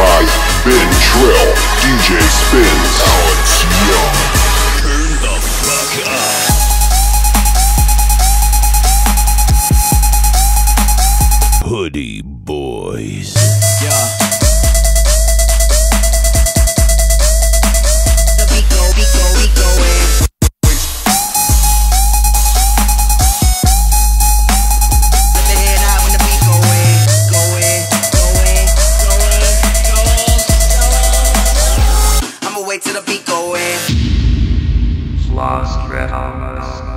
by Been Trill, DJ Spinz, Alex Young. Turn the fuck up. Hoodieboyz. Yeah. Lost red on us.